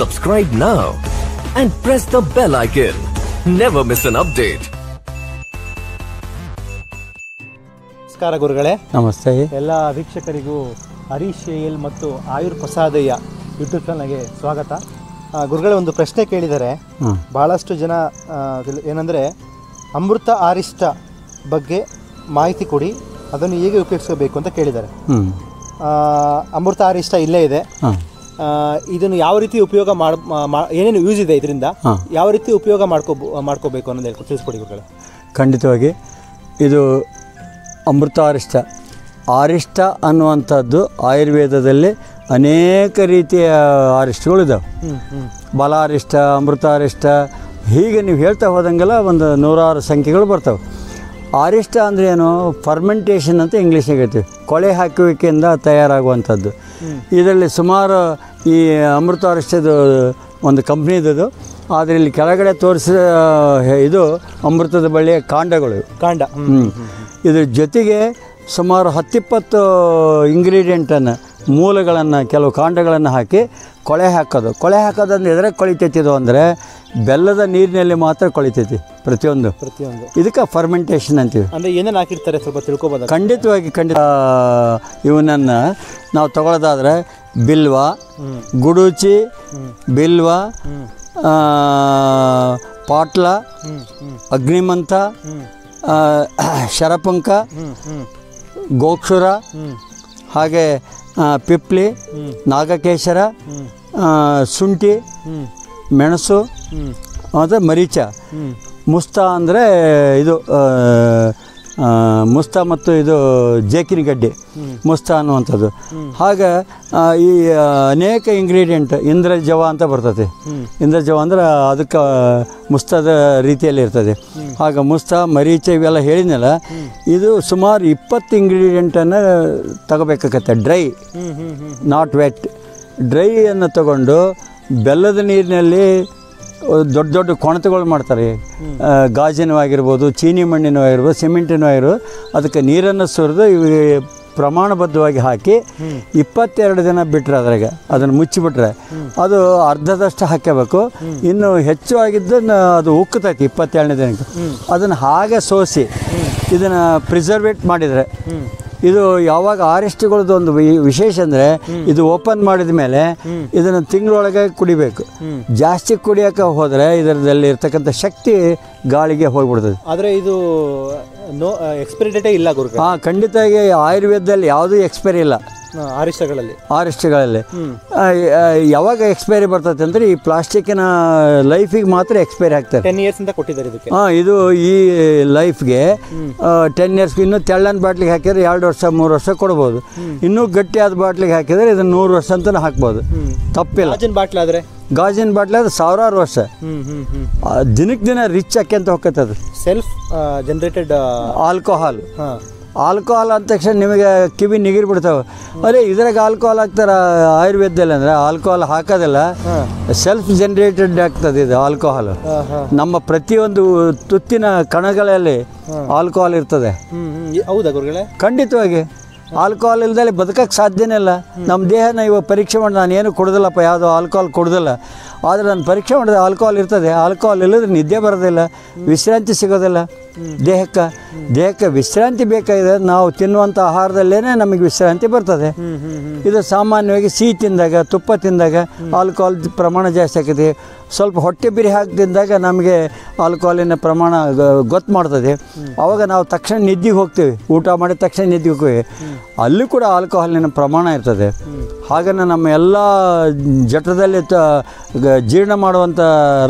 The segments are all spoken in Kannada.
Subscribe now and press the bell icon. Never miss an update. ನಮಸ್ಕಾರ ಗುರುಗಳೇ. ನಮಸ್ತೆ. ಎಲ್ಲ ಅಭಿಕ್ಷಕರಿಗೂ ಹರಿಶೇಲ್ ಮತ್ತು ಆಯುರ್ ಪ್ರಸಾದಯ ಯೂಟ್ಯೂಬ್ ಚಾನಲ್ಗೆ ಸ್ವಾಗತ. ಗುರುಗಳೇ ಒಂದು ಪ್ರಶ್ನೆ ಕೇಳಿದ್ದಾರೆ. ಬಹಳಷ್ಟು ಜನ ಏನಂದ್ರೆ ಅಮೃತ ಆರಿಷ್ಟ ಬಗ್ಗೆ ಮಾಹಿತಿ ಕೊಡಿ, ಅದನ್ನು ಹೇಗೆ ಉಪಯೋಗಿಸಬೇಕು ಅಂತ ಕೇಳಿದ್ದಾರೆ. ಅಮೃತ ಆರಿಷ್ಟ ಇಲ್ಲೇ ಇದೆ. ಇದನ್ನು ಯಾವ ರೀತಿ ಉಪಯೋಗ ಏನೇನು ಯೂಸ್ ಇದೆ, ಇದರಿಂದ ಯಾವ ರೀತಿ ಉಪಯೋಗ ಮಾಡ್ಕೋಬೇಕು ಅನ್ನೋದು ಹೇಳ್ಕೊ ತಿಳಿಸ್ಕೊಡಿ ಗುರುಗಳೇ. ಖಂಡಿತವಾಗಿ ಇದು ಅಮೃತ ಅರಿಷ್ಟ ಅರಿಷ್ಟ ಅನ್ನುವಂಥದ್ದು ಆಯುರ್ವೇದದಲ್ಲಿ ಅನೇಕ ರೀತಿಯ ಅರಿಷ್ಟಗಳಿದ್ದಾವೆ. ಬಲ ಅರಿಷ್ಟ, ಅಮೃತ ಅರಿಷ್ಟ, ಹೀಗೆ ನೀವು ಹೇಳ್ತಾ ಹೋದಂಗೆಲ್ಲ ಒಂದು ನೂರಾರು ಸಂಖ್ಯೆಗಳು ಬರ್ತವೆ. ಅರಿಷ್ಟ ಅಂದರೆ ಏನು? ಫರ್ಮೆಂಟೇಷನ್ ಅಂತ ಇಂಗ್ಲೀಷ್ನಾಗ ಹೇಳ್ತೀವಿ, ಕೊಳೆ ಹಾಕುವಿಕೆಯಿಂದ ತಯಾರಾಗುವಂಥದ್ದು. ಇದರಲ್ಲಿ ಸುಮಾರು ಈ ಅಮೃತ ಅರಿಷ್ಟದು ಒಂದು ಕಂಪ್ನಿದದು, ಆದರೆ ಇಲ್ಲಿ ಕೆಳಗಡೆ ತೋರಿಸಿದ ಇದು ಅಮೃತದ ಬಳ್ಳಿಯ ಕಾಂಡಗಳು, ಕಾಂಡ. ಇದ್ರ ಜೊತೆಗೆ ಸುಮಾರು 10-20 ಇಂಗ್ರೀಡಿಯೆಂಟನ್ನು, ಮೂಲಗಳನ್ನು, ಕೆಲವು ಕಾಂಡಗಳನ್ನು ಹಾಕಿ ಕೊಳೆ ಹಾಕೋದು. ಕೊಳೆ ಹಾಕೋದಂದ್ರೆ ಎದ್ರಾಗ ಕೊಳಿತೈತಿ ಇದು ಅಂದರೆ ಬೆಲ್ಲದ ನೀರಿನಲ್ಲಿ ಮಾತ್ರ ಕೊಳಿತೈತಿ ಪ್ರತಿಯೊಂದು. ಇದಕ್ಕೆ ಫರ್ಮೆಂಟೇಷನ್ ಅಂತೀವಿ. ಅಂದರೆ ಏನೇನು ಹಾಕಿರ್ತಾರೆ ಸ್ವಲ್ಪ ತಿಳ್ಕೊಬೋದು? ಖಂಡಿತ ಇವನನ್ನು ನಾವು ತಗೊಳ್ಳೋದಾದರೆ ಬಿಲ್ವ, ಗುಡುಚಿ, ಬಿಲ್ವ, ಪಾಟ್ಲಾ, ಅಗ್ನಿಮಂಥ, ಶರಪಂಕ, ಗೋಕ್ಷುರ, ಹಾಗೆ ಪಿಪ್ಲಿ, ನಾಗಕೇಶರ, ಶುಂಠಿ, ಮೆಣಸು ಮತ್ತು ಮರೀಚ. ಮುಸ್ತಾ ಅಂದರೆ ಇದು ಮುಸ್ತಾ ಮತ್ತು ಇದು ಜೇಕಿನ ಗಡ್ಡೆ ಮುಸ್ತಾ ಅನ್ನುವಂಥದ್ದು. ಹಾಗೆ ಈ ಅನೇಕ ಇಂಗ್ರೀಡಿಯೆಂಟ್ ಇಂದ್ರಜವ ಅಂತ ಬರ್ತದೆ. ಇಂದ್ರಜವ ಅಂದರೆ ಅದಕ್ಕೆ ಮುಸ್ತಾದ ರೀತಿಯಲ್ಲಿ ಇರ್ತದೆ. ಹಾಗೆ ಮುಸ್ತಾ, ಮರೀಚ ಇವೆಲ್ಲ ಹೇಳಿದ್ನಲ್ಲ, ಇದು ಸುಮಾರು 20 ಇಂಗ್ರೀಡಿಯೆಂಟನ್ನು ತಗೋಬೇಕಾಗತ್ತೆ. ಡ್ರೈ, ನಾಟ್ ವೆಟ್, ಡ್ರೈಯನ್ನು ತಗೊಂಡು ಬೆಲ್ಲದ ನೀರಿನಲ್ಲಿ ದೊಡ್ಡ ದೊಡ್ಡ ಕೊಣತೆಗಳು ಮಾಡ್ತಾರೆ. ಗಾಜಿನವಾಗಿರ್ಬೋದು, ಚೀನಿ ಮಣ್ಣಿನೂ ಆಗಿರ್ಬೋದು, ಸಿಮೆಂಟಿನೂ ಆಗಿರ್ಬೋದು. ಅದಕ್ಕೆ ನೀರನ್ನು ಸುರಿದು ಇವು ಪ್ರಮಾಣಬದ್ಧವಾಗಿ ಹಾಕಿ 22 ದಿನ ಬಿಟ್ಟರೆ, ಅದ್ರಾಗ ಅದನ್ನು ಮುಚ್ಚಿಬಿಟ್ರೆ ಅದು ಅರ್ಧದಷ್ಟು ಹಾಕಬೇಕು. ಇನ್ನು ಹೆಚ್ಚು ಆಗಿದ್ದನ್ನು ಅದು ಉಕ್ಕುತ್ತೈತಿ 22ನೇ ದಿನಕ್ಕೆ. ಅದನ್ನು ಹಾಗೆ ಸೋಸಿ ಇದನ್ನು ಪ್ರಿಸರ್ವೇಟ್ ಮಾಡಿದರೆ, ಇದು ಯಾವಾಗ ಆರಿಷ್ಟಗಳದ್ದು ಒಂದು ವಿಶೇಷ ಅಂದರೆ ಇದು ಓಪನ್ ಮಾಡಿದ ಮೇಲೆ ಇದನ್ನು ತಿಂಗಳೊಳಗೆ ಕುಡಿಬೇಕು. ಜಾಸ್ತಿ ಕುಡಿಯೋಕೆ ಹೋದರೆ ಇದರಲ್ಲಿ ಇರ್ತಕ್ಕಂಥ ಶಕ್ತಿ ಗಾಳಿಗೆ ಹೋಗಿಬಿಡ್ತದೆ. ಆದರೆ ಇದು ಎಕ್ಸ್ಪೈರಿ ಡೇಟೇ ಇಲ್ಲ ಗುರು. ಹಾಂ, ಖಂಡಿತಾಗಿ ಆಯುರ್ವೇದದಲ್ಲಿ ಯಾವುದೂ ಎಕ್ಸ್ಪೈರಿ ಇಲ್ಲ. ಆರಿಷ್ಟಗಳಲ್ಲಿ ಯಾವಾಗ ಎಕ್ಸ್ಪೈರಿ ಬರ್ತದೆ ಅಂದರೆ ಈ ಪ್ಲಾಸ್ಟಿಕ್ಕಿನ ಲೈಫಿಗೆ ಮಾತ್ರ ಎಕ್ಸ್ಪೈರಿ ಆಗ್ತಾರೆ. 10 years ಅಂತ ಕೊಟ್ಟಿದ್ದಾರೆ ಇದಕ್ಕೆ. ಹಾಂ, ಇದು ಈ ಲೈಫ್ಗೆ 10 years. ಇನ್ನೂ ತೆಳ್ಳನ ಬಾಟ್ಲಿಗೆ ಹಾಕಿದರೆ 2 ವರ್ಷ 3 ವರ್ಷ ಕೊಡ್ಬೋದು. ಇನ್ನೂ ಗಟ್ಟಿಯಾದ ಬಾಟ್ಲಿಗೆ ಹಾಕಿದರೆ ಇದನ್ನು 100 ವರ್ಷ ಅಂತಲೂ ಹಾಕ್ಬೋದು, ತಪ್ಪಿಲ್ಲ. ಗಾಜಿನ ಬಾಟ್ಲಾದ್ರೆ ಸಾವಿರಾರು ವರ್ಷ. ದಿನಕ್ಕೆ ದಿನ ರಿಚ್ ಹಾಕ್ಯಂತ ಹೋಗ್ತದೆ. Self generated alcohol. ಆಲ್ಕೋಹಾಲ್ ಅಂದ ತಕ್ಷಣ ನಿಮಗೆ ಕಿವಿ ನಿಗಿರಿ ಬಿಡ್ತಾವೆ. ಅದೇ ಇದ್ರಾಗ ಆಲ್ಕೋಹಾಲ್ ಹಾಕ್ತಾರೆ ಆಯುರ್ವೇದದಲ್ಲಿ ಅಂದರೆ ಆಲ್ಕೋಹಾಲ್ ಹಾಕೋದಿಲ್ಲ, ಸೆಲ್ಫ್ ಜನ್ರೇಟೆಡ್ ಆಗ್ತದೆ ಇದು ಆಲ್ಕೋಹಾಲ್. ನಮ್ಮ ಪ್ರತಿಯೊಂದು ತುತ್ತಿನ ಕಣಗಳಲ್ಲಿ ಆಲ್ಕೋಹಾಲ್ ಇರ್ತದೆ. ಹೌದಾ ಗುರುಗಳೇ? ಖಂಡಿತವಾಗಿ. ಆಲ್ಕೋಹಾಲ್ ಇಲ್ದಲ್ಲಿ ಬದುಕಕ್ಕೆ ಸಾಧ್ಯನೇ ಇಲ್ಲ. ನಮ್ಮ ದೇಹನ ಇವಾಗ ಪರೀಕ್ಷೆ ಮಾಡಿ, ನಾನು ಏನು ಕೊಡೋದಿಲ್ಲಪ್ಪ, ಯಾವುದೋ ಆಲ್ಕೋಹಾಲ್ ಕೊಡೋದಿಲ್ಲ, ಆದರೆ ನಾನು ಪರೀಕ್ಷೆ ಮಾಡಿದ್ರೆ ಆಲ್ಕೋಹಾಲ್ ಇರ್ತದೆ. ಆಲ್ಕೋಹಾಲ್ ಇಲ್ಲದ್ರೆ ನಿದ್ದೆ ಬರೋದಿಲ್ಲ, ವಿಶ್ರಾಂತಿ ಸಿಗೋದಿಲ್ಲ. ದೇಹಕ್ಕೆ ವಿಶ್ರಾಂತಿ ಬೇಕಾಗಿದೆ. ನಾವು ತಿನ್ನುವಂಥ ಆಹಾರದಲ್ಲೇ ನಮಗೆ ವಿಶ್ರಾಂತಿ ಬರ್ತದೆ. ಇದು ಸಾಮಾನ್ಯವಾಗಿ ಸಿಹಿ ತಿಂದಾಗ, ತುಪ್ಪ ತಿಂದಾಗ ಆಲ್ಕೋಹಾಲ್ ಪ್ರಮಾಣ ಜಾಸ್ತಿ ಆಗ್ತದೆ. ಸ್ವಲ್ಪ ಹೊಟ್ಟೆ ಬಿರಿ ಹಾಕ್ತಿದ್ದಾಗ ನಮಗೆ ಆಲ್ಕೋಹಾಲಿನ ಪ್ರಮಾಣ ಗೊತ್ತು ಮಾಡ್ತದೆ. ಆವಾಗ ನಾವು ತಕ್ಷಣ ನಿದ್ದೆಗೆ ಹೋಗ್ತೀವಿ, ಊಟ ಮಾಡಿದ ತಕ್ಷಣ ನಿದ್ದೆಗೆ ಹೋಗ್ತೀವಿ. ಅಲ್ಲೂ ಕೂಡ ಆಲ್ಕೋಹಾಲಿನ ಪ್ರಮಾಣ ಇರ್ತದೆ. ಹಾಗೆಯೇ ನಮ್ಮ ಎಲ್ಲ ಜಠರದಲ್ಲಿ ಜೀರ್ಣ ಮಾಡುವಂಥ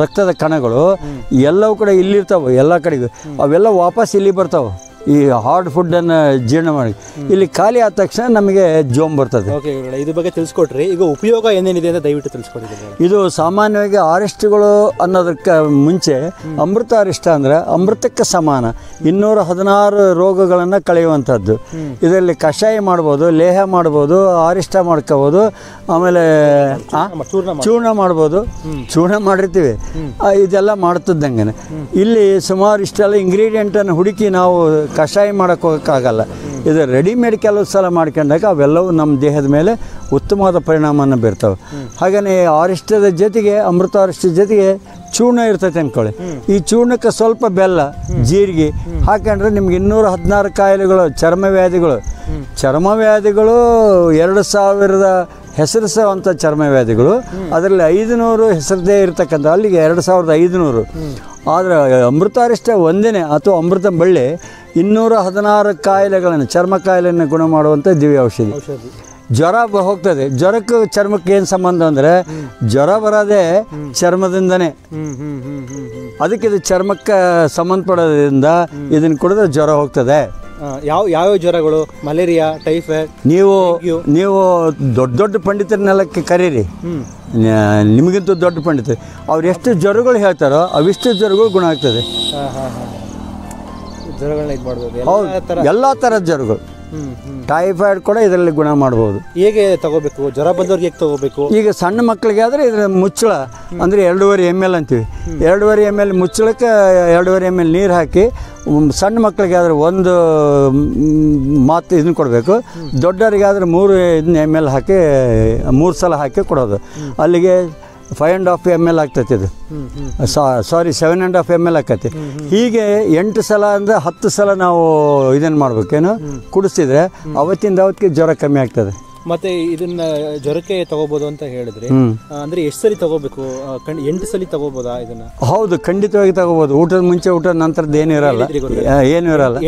ರಕ್ತದ ಕಣಗಳು ಎಲ್ಲವೂ ಕೂಡ ಇಲ್ಲಿರ್ತಾವೆ. ಎಲ್ಲ ಕಡೆಗೂ ಅವೆಲ್ಲ ವಾಪಸ್ ಇಲ್ಲಿ ಬರ್ತಾವೆ ಈ ಹಾರ್ಡ್ ಫುಡ್ಡನ್ನು ಜೀರ್ಣ ಮಾಡಿ. ಇಲ್ಲಿ ಖಾಲಿ ಆದ ತಕ್ಷಣ ನಮಗೆ ಜೋಮ್ ಬರ್ತದೆ. ಓಕೆ, ಇದ್ರ ಬಗ್ಗೆ ತಿಳಿಸ್ಕೊಟ್ರಿ. ಈಗ ಉಪಯೋಗ ಏನೇನಿದೆ ಅಂತ ದಯವಿಟ್ಟು ತಿಳಿಸ್ಕೊಡಿ. ಇದು ಸಾಮಾನ್ಯವಾಗಿ ಅರಿಷ್ಟಗಳು ಅನ್ನೋದಕ್ಕೆ ಮುಂಚೆ ಅಮೃತ ಅರಿಷ್ಟ ಅಂದರೆ ಅಮೃತಕ್ಕೆ ಸಮಾನ 216 ರೋಗಗಳನ್ನು ಕಳೆಯುವಂಥದ್ದು. ಇದರಲ್ಲಿ ಕಷಾಯ ಮಾಡ್ಬೋದು, ಲೇಹ ಮಾಡ್ಬೋದು, ಅರಿಷ್ಟ ಮಾಡ್ಕೋಬೋದು, ಆಮೇಲೆ ಚೂರ್ಣ ಮಾಡ್ಬೋದು. ಚೂರ್ಣ ಮಾಡಿರ್ತೀವಿ, ಇದೆಲ್ಲ ಮಾಡ್ತಿದ್ದಂಗೆ ಇಲ್ಲಿ ಸುಮಾರು ಇಷ್ಟೆಲ್ಲ ಇಂಗ್ರೀಡಿಯೆಂಟನ್ನು ಹುಡುಕಿ ನಾವು ಕಷಾಯ ಮಾಡೋಕ್ಕಾಗಲ್ಲ. ಇದು ರೆಡಿಮೇಡ್ ಕೆಲವು ಸಲ ಮಾಡ್ಕೊಂಡಾಗ ಅವೆಲ್ಲವೂ ನಮ್ಮ ದೇಹದ ಮೇಲೆ ಉತ್ತಮವಾದ ಪರಿಣಾಮವನ್ನು ಬೀರ್ತವೆ. ಹಾಗೆಯೇ ಅರಿಷ್ಟದ ಜೊತೆಗೆ ಅಮೃತ ಅರಿಷ್ಟದ ಜೊತೆಗೆ ಚೂರ್ಣ ಇರ್ತೈತೆ ಅಂದ್ಕೊಳ್ಳಿ. ಈ ಚೂರ್ಣಕ್ಕೆ ಸ್ವಲ್ಪ ಬೆಲ್ಲ ಜೀರಿಗೆ ಹಾಕೊಂಡ್ರೆ ನಿಮ್ಗೆ 216 ಕಾಯಿಲೆಗಳು ಚರ್ಮ ವ್ಯಾಧಿಗಳು 2000 ಹೆಸರಿಸುವಂಥ ಚರ್ಮ ವ್ಯಾಧಿಗಳು, ಅದರಲ್ಲಿ 500 ಹೆಸರದೇ ಇರತಕ್ಕಂಥ ಅಲ್ಲಿಗೆ 2500. ಆದರೆ ಅಮೃತಾರಿಷ್ಟ ಒಂದೇನೆ ಅಥವಾ ಅಮೃತ ಬಳ್ಳಿ 216 ಕಾಯಿಲೆಗಳನ್ನು ಚರ್ಮ ಕಾಯಿಲೆಯನ್ನು ಗುಣ ಮಾಡುವಂಥ ದಿವ್ಯ ಔಷಧಿ. ಜ್ವರ ಹೋಗ್ತದೆ, ಜ್ವರಕ್ಕೆ ಚರ್ಮಕ್ಕೆ ಏನು ಸಂಬಂಧ ಅಂದರೆ ಜ್ವರ ಬರೋದೇ ಚರ್ಮದಿಂದನೇ. ಅದಕ್ಕಿದು ಚರ್ಮಕ್ಕೆ ಸಂಬಂಧಪಡೋದ್ರಿಂದ ಇದನ್ನು ಕುಡಿದ್ರೆ ಜ್ವರ ಹೋಗ್ತದೆ. ಯಾವ ಜ್ವರಗಳು? Malaria, typhoid. ನೀವು ದೊಡ್ಡ ಪಂಡಿತರನ್ನೆಲ್ಲ ಕರೀರಿ, ನಿಮಗಿಂತೂ ದೊಡ್ಡ ಪಂಡಿತರು, ಅವ್ರು ಎಷ್ಟು ಜ್ವರಗಳು ಹೇಳ್ತಾರೋ ಅವಿಷ್ಟು ಜ್ವರಗಳು ಗುಣ ಆಗ್ತದೆ. ಜ್ವರಗಳನ್ನ ಇದು ಮಾಡ್ಬೋದು, ಎಲ್ಲ ಥರದ ಜ್ವರಗಳು. ಟೈಫಾಯ್ಡ್ ಕೂಡ ಇದರಲ್ಲಿ ಗುಣ ಮಾಡ್ಬೋದು. ಹೇಗೆ ತಗೋಬೇಕು? ಜ್ವರ ಬಂದವ್ರಿಗೆ ಹೇಗೆ ತಗೋಬೇಕು? ಈಗ ಸಣ್ಣ ಮಕ್ಕಳಿಗೆ ಆದರೆ ಇದರ ಮುಚ್ಚಳ ಅಂದರೆ 2.5 ml ಅಂತೀವಿ. 2.5 ml ಮುಚ್ಚಳಕ್ಕೆ 2.5 ml ನೀರು ಹಾಕಿ ಸಣ್ಣ ಮಕ್ಕಳಿಗೆ ಆದರೆ 1 ಮಾತು ಇದನ್ನು ಕೊಡಬೇಕು. ದೊಡ್ಡವರಿಗಾದರೆ 3 ml ಹಾಕಿ 3 ಸಲ ಹಾಕಿ ಕೊಡೋದು. ಅಲ್ಲಿಗೆ 5.5 ml ಆಗ್ತೈತಿ, ಇದು ಸಾರಿ 7.5 ml ಆಗ್ತೈತಿ. ಹೀಗೆ 8 ಸಲ ಅಂದರೆ 10 ಸಲ ನಾವು ಇದನ್ನು ಮಾಡಬೇಕೇನು ಕುಡಿಸಿದರೆ ಅವತ್ತಿಂದ ಅವತ್ತಿಗೆ ಜ್ವರ ಕಮ್ಮಿ ಆಗ್ತದೆ. ಮತ್ತೆ ಇದನ್ನ ಜ್ವರಕ್ಕೆ ತಗೋಬಹುದು ಅಂತ ಹೇಳಿದ್ರೆ ಅಂದ್ರೆ ಎಷ್ಟು ಸಲ ತಗೋಬೇಕು? 8 ಸಲ ತಗೋಬೋದಾ ಇದನ್ನ? ಹೌದು, ಖಂಡಿತವಾಗಿ ತಗೋಬಹುದು. ಊಟದ ಮುಂಚೆ ಊಟದ ನಂತರದ್ದು ಏನು ಇರಲ್ಲ.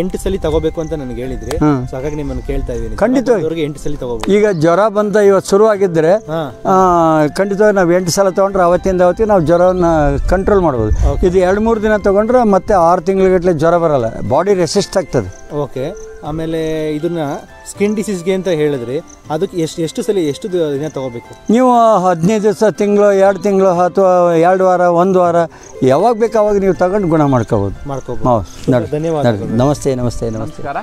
8 ಸಲ ತಗೋಬೇಕು ಅಂತ ನನಗೆ ಹೇಳಿದ್ರೆ, ಸೊ ಹಾಗಾಗಿ ನಿಮ್ಮನ್ನು ಕೇಳ್ತಾ ಇದ್ದೀನಿ. ಖಂಡಿತವಾಗಿ 8 ಸಲ ತಗೋಬಹುದು. ಈಗ ಜ್ವರ ಬಂದ ಇವತ್ತು ಶುರುವಾಗಿದ್ರೆ ಖಂಡಿತವಾಗಿ ನಾವು 8 ಸಲ ತಗೊಂಡ್ರೆ ಅವತ್ತಿಂದ ಅವತ್ತಿಗೆ ನಾವು ಜ್ವರವನ್ನು ಕಂಟ್ರೋಲ್ ಮಾಡಬಹುದು. ಇದು 2-3 ದಿನ ತಗೊಂಡ್ರೆ ಮತ್ತೆ 6 ತಿಂಗಳಗಟ್ಟಲೆ ಜ್ವರ ಬರಲ್ಲ, ಬಾಡಿ ರೆಸಿಸ್ಟ್ ಆಗ್ತದೆ. ಓಕೆ. ಆಮೇಲೆ ಇದನ್ನ ಸ್ಕಿನ್ ಡಿಸೀಸ್ಗೆ ಅಂತ ಹೇಳಿದ್ರೆ ಅದಕ್ಕೆ ಎಷ್ಟು ದಿನ ತಗೋಬೇಕು? ನೀವು 15 ದಿವಸ, ತಿಂಗಳು, 2 ತಿಂಗಳು ಅಥವಾ 2 ವಾರ, 1 ವಾರ, ಯಾವಾಗ ಬೇಕು ಅವಾಗ ನೀವು ತಗೊಂಡು ಗುಣ ಮಾಡ್ಕೋಬೋದು. ಧನ್ಯವಾದಗಳು. ನಮಸ್ತೆ ನಮಸ್ತೆ ನಮಸ್ಕಾರ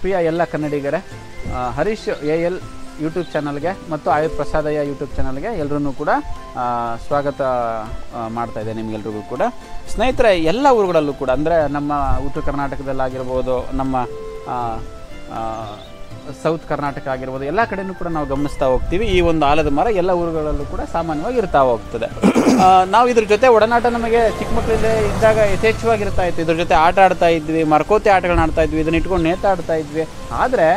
ಪ್ರಿಯ ಎಲ್ಲ ಕನ್ನಡಿಗರೇ, ಹರೀಶ್ ಎಲ್ ಯೂಟ್ಯೂಬ್ ಚಾನಲ್ಗೆ ಮತ್ತು ಆಯುರ್ ಪ್ರಸಾದಯ ಯೂಟ್ಯೂಬ್ ಚಾನಲ್ಗೆ ಎಲ್ಲರೂ ಕೂಡ ಸ್ವಾಗತ ಮಾಡ್ತಾ ಇದೆ. ನಿಮಗೆಲ್ರಿಗೂ ಕೂಡ ಸ್ನೇಹಿತರೆ, ಎಲ್ಲ ಊರುಗಳಲ್ಲೂ ಕೂಡ ಅಂದರೆ ನಮ್ಮ ಉತ್ತರ ಕರ್ನಾಟಕದಲ್ಲಾಗಿರ್ಬೋದು, ನಮ್ಮ ಸೌತ್ ಕರ್ನಾಟಕ ಆಗಿರ್ಬೋದು, ಎಲ್ಲ ಕಡೆಯೂ ಕೂಡ ನಾವು ಗಮನಿಸ್ತಾ ಹೋಗ್ತೀವಿ. ಈ ಒಂದು ಆಲದ ಮರ ಎಲ್ಲ ಊರುಗಳಲ್ಲೂ ಕೂಡ ಸಾಮಾನ್ಯವಾಗಿ ಇರ್ತಾ ಹೋಗ್ತದೆ. ನಾವು ಇದ್ರ ಜೊತೆ ಒಡನಾಟ ನಮಗೆ ಚಿಕ್ಕ ಮಕ್ಕಳಿಂದ ಇದ್ದಾಗ ಯಥೇಚ್ಛವಾಗಿರ್ತಾ ಇತ್ತು. ಇದ್ರ ಜೊತೆ ಆಟ ಆಡ್ತಾ ಇದ್ವಿ, ಮರಕೋತಿ ಆಟಗಳನ್ನ ಆಡ್ತಾ ಇದ್ವಿ, ಇದನ್ನ ಇಟ್ಕೊಂಡು ನೇತಾಡ್ತಾ ಇದ್ವಿ. ಆದರೆ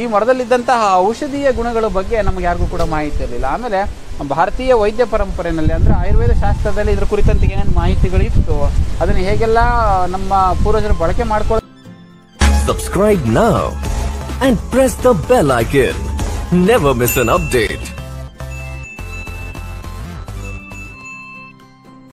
ಈ ಮರದಲ್ಲಿದ್ದಂತಹ ಔಷಧೀಯ ಗುಣಗಳ ಬಗ್ಗೆ ನಮಗೆ ಯಾರಿಗೂ ಕೂಡ ಮಾಹಿತಿ ಇರಲಿಲ್ಲ. ಆಮೇಲೆ ಭಾರತೀಯ ವೈದ್ಯ ಪರಂಪರೆಯಲ್ಲಿ ಅಂದರೆ ಆಯುರ್ವೇದ ಶಾಸ್ತ್ರದಲ್ಲಿ ಇದ್ರ ಕುರಿತಂತೆ ಏನೇನು ಮಾಹಿತಿಗಳು ಇತ್ತು, ಅದನ್ನು ಹೇಗೆಲ್ಲ ನಮ್ಮ ಪೂರ್ವಜರು ಬಳಕೆ ಮಾಡ್ಕೊಳ್ಳೋ. Subscribe now and press the bell icon. Never miss an update.